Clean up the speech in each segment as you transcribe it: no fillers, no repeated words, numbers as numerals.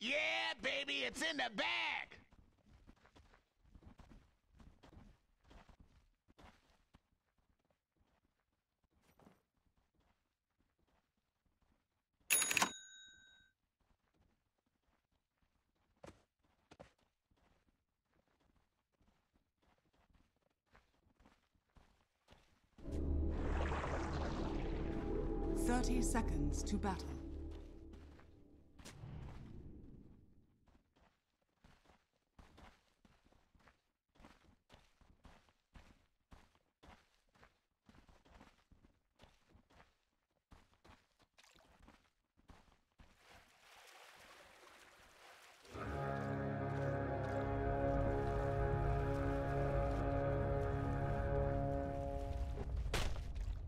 Yeah, baby, it's in the bag. Seconds to battle.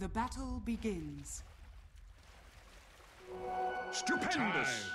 The battle begins. Stupendous!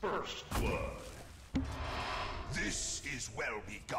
First blood. This is well begun.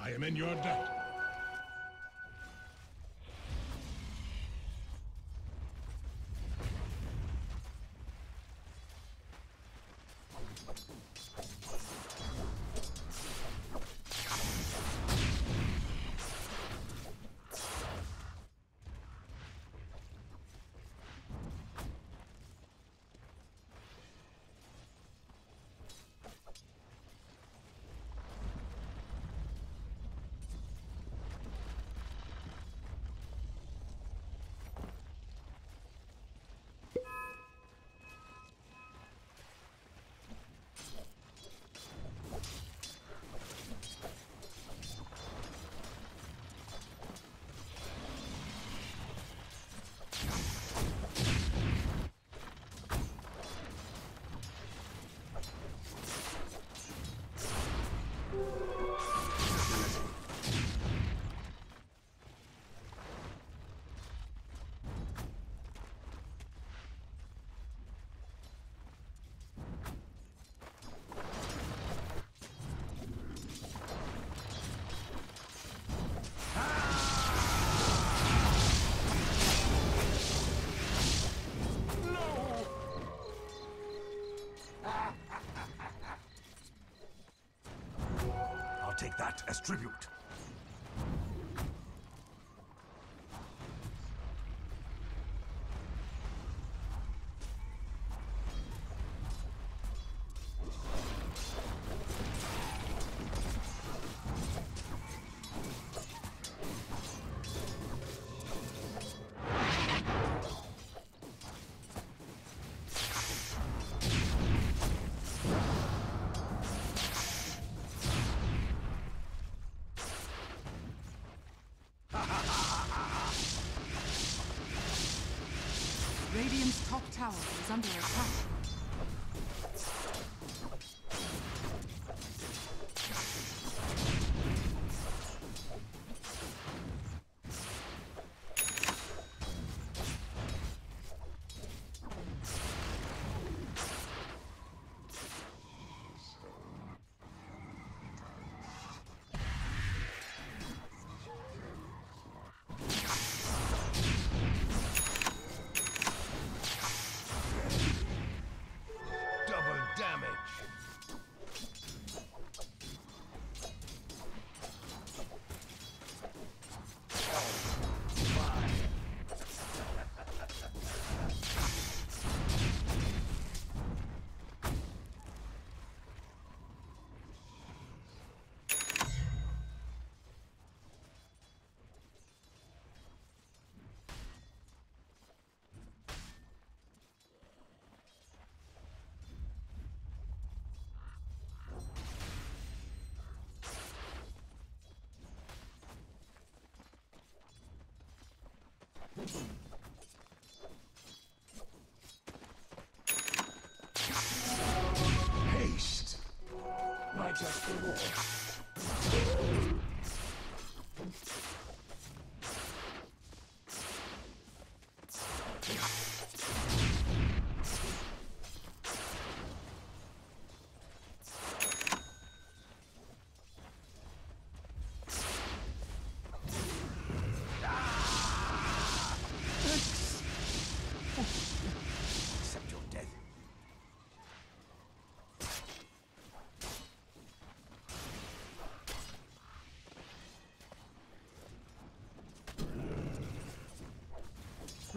I am in your debt. that as tribute. Radiant's top tower is under attack. Haste, my just reward.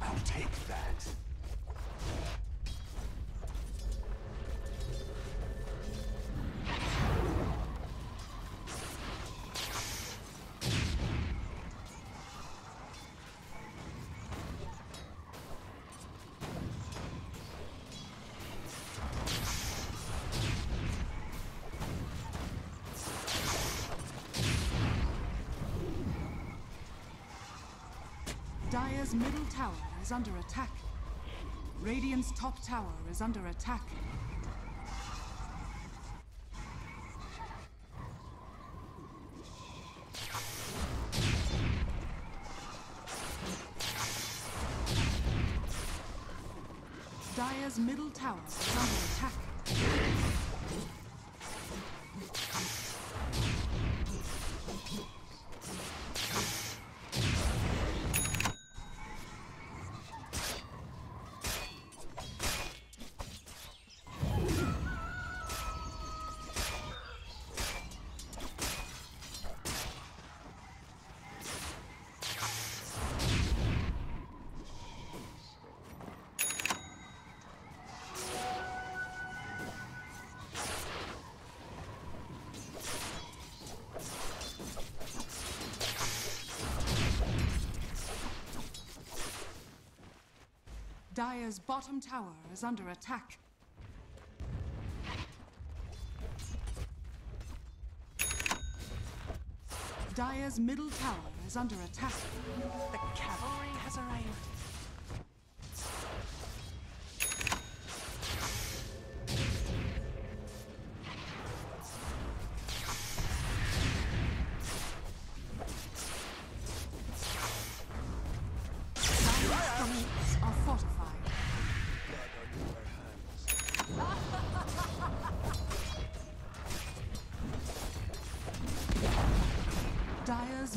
I'll take that. Dire's middle tower is under attack. Radiant's top tower is under attack. Dire's middle tower is under attack. Dire's bottom tower is under attack. Dire's middle tower is under attack. The cavalry has arrived. Dire's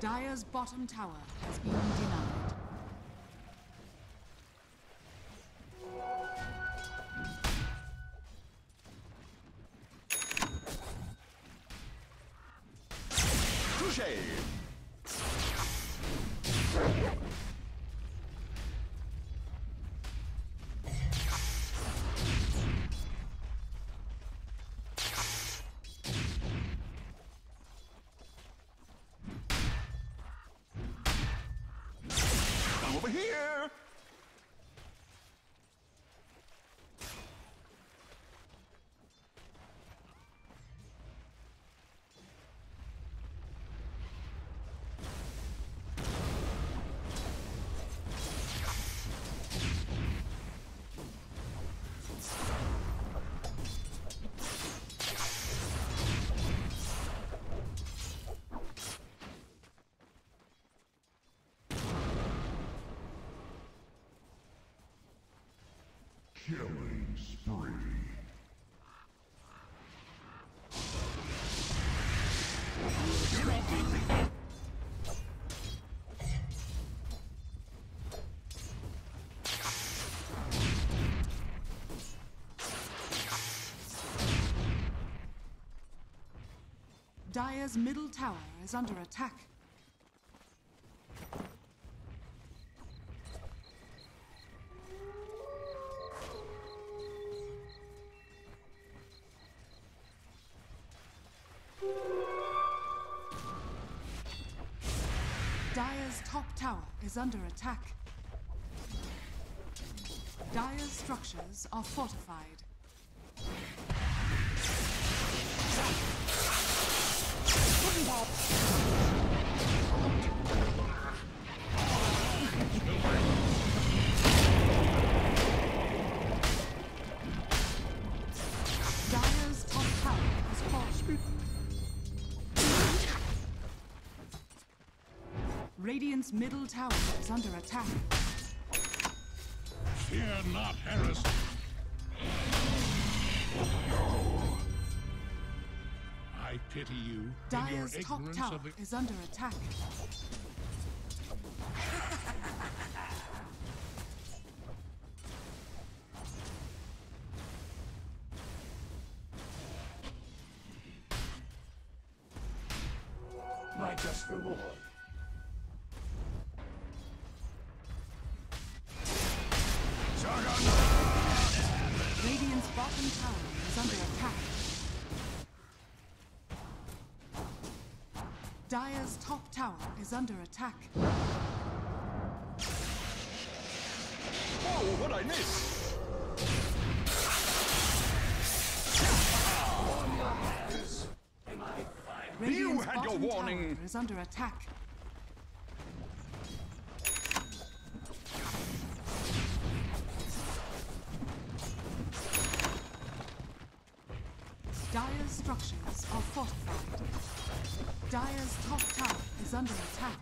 Dire's bottom tower has been denied. Here. Killing spree. Dire's middle tower is under attack. Dire's top tower is under attack. Dire's structures are fortified. Dire's top tower is fortified. Radiant's middle tower is under attack. Fear not, heresy. No. I pity you. Dire's top tower is under attack. My just reward. Radiant's bottom tower is under attack. Dire's top tower is under attack. Oh, what I miss! You had your warning! Is under attack. Dire's structures are fortified. Dire's top tower is under attack.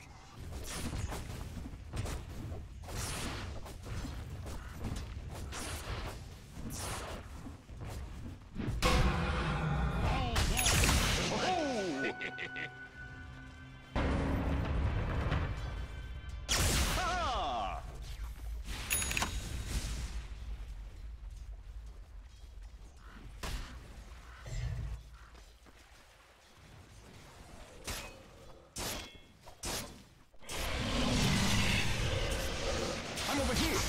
Over here.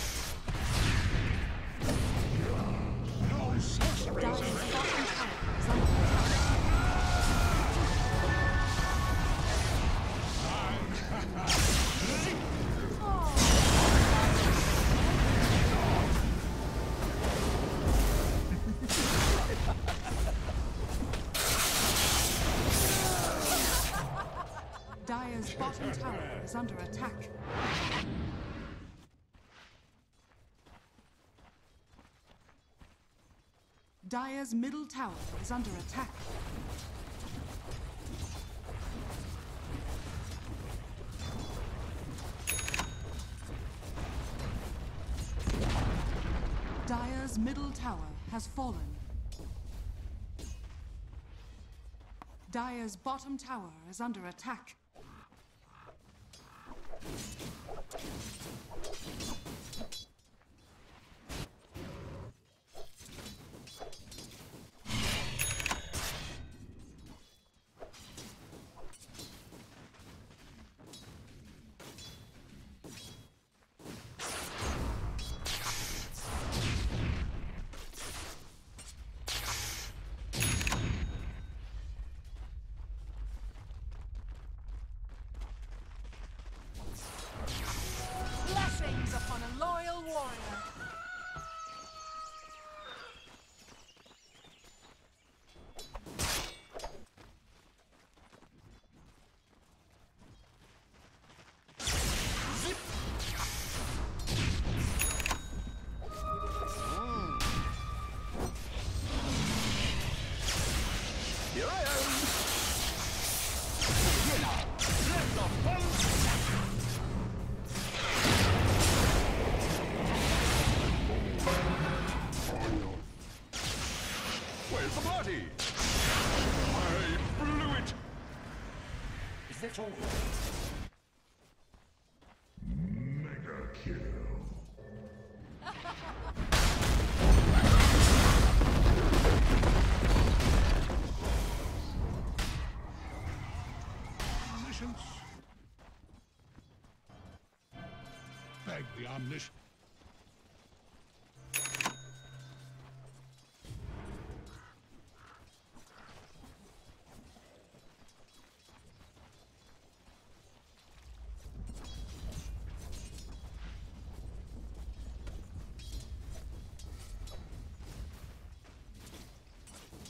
Dire's bottom tower is under attack. Dire's middle tower is under attack. Dire's middle tower has fallen. Dire's bottom tower is under attack. Mega kill. Omniscience. Thank the omniscience.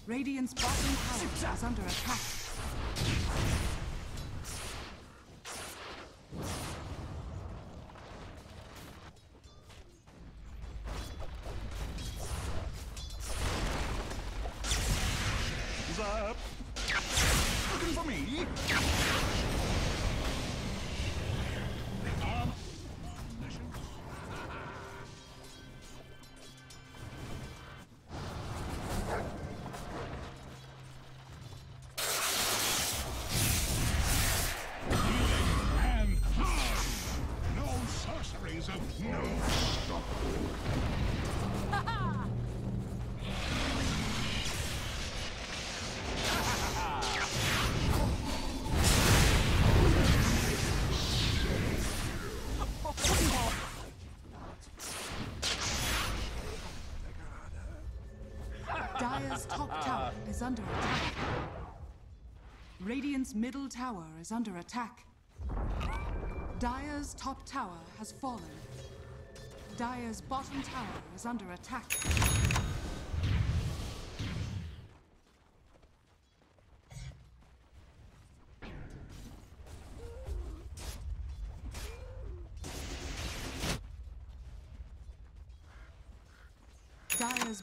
Radiant's bottom tower is under attack. Who's up? Looking for me? Dire's top tower is under attack. Radiant's middle tower is under attack. Dire's top tower has fallen. Dire's bottom tower is under attack. Dire's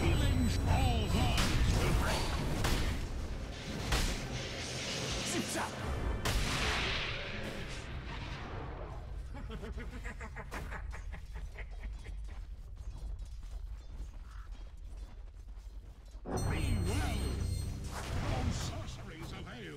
Healing all bonds will break. Sips up. Be well. No sorceries avail.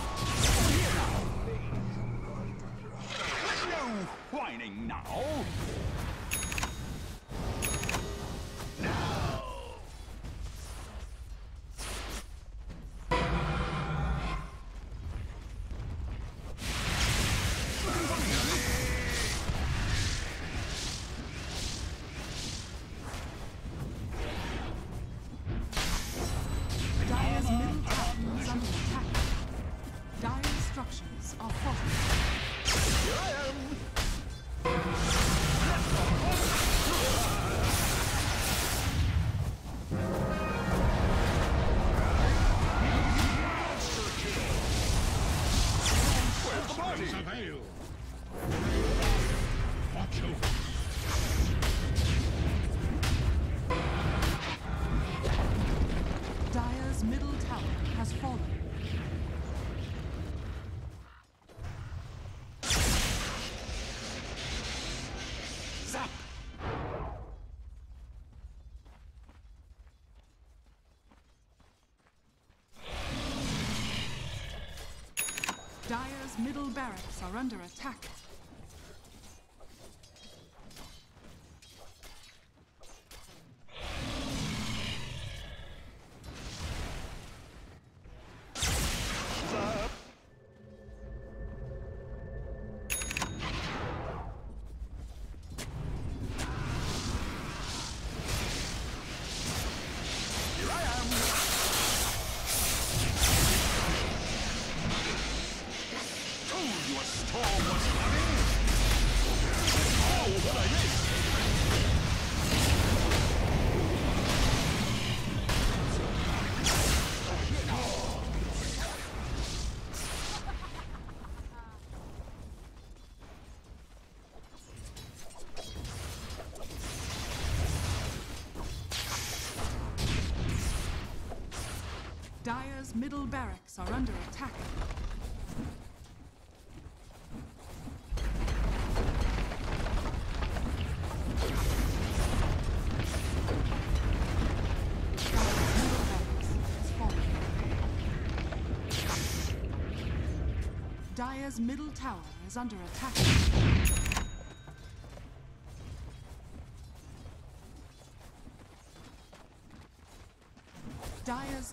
Dire's middle barracks are under attack. Dire's middle barracks are under attack. Dire's middle tower is under attack. Dire's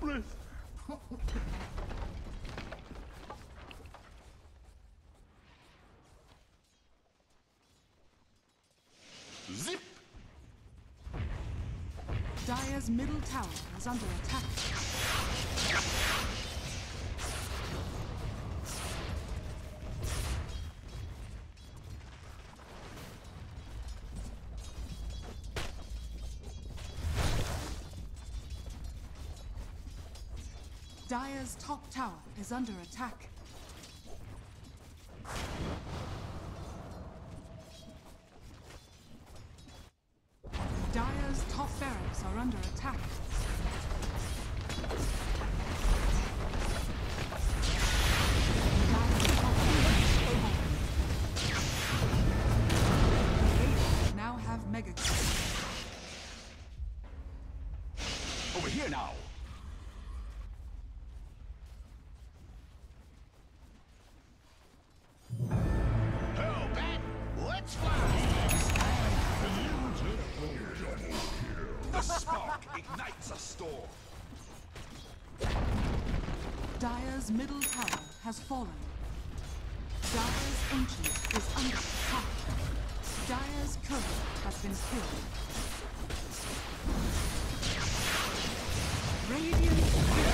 Breath. Zip. Dire's middle tower is under attack. Dire's top tower is under attack. Dire's top barracks are under attack. Dire's top barracks now have mega kills. Over here now. Dire's middle tower has fallen. Dire's ancient is under attack. Dire's courier has been killed. Radiant.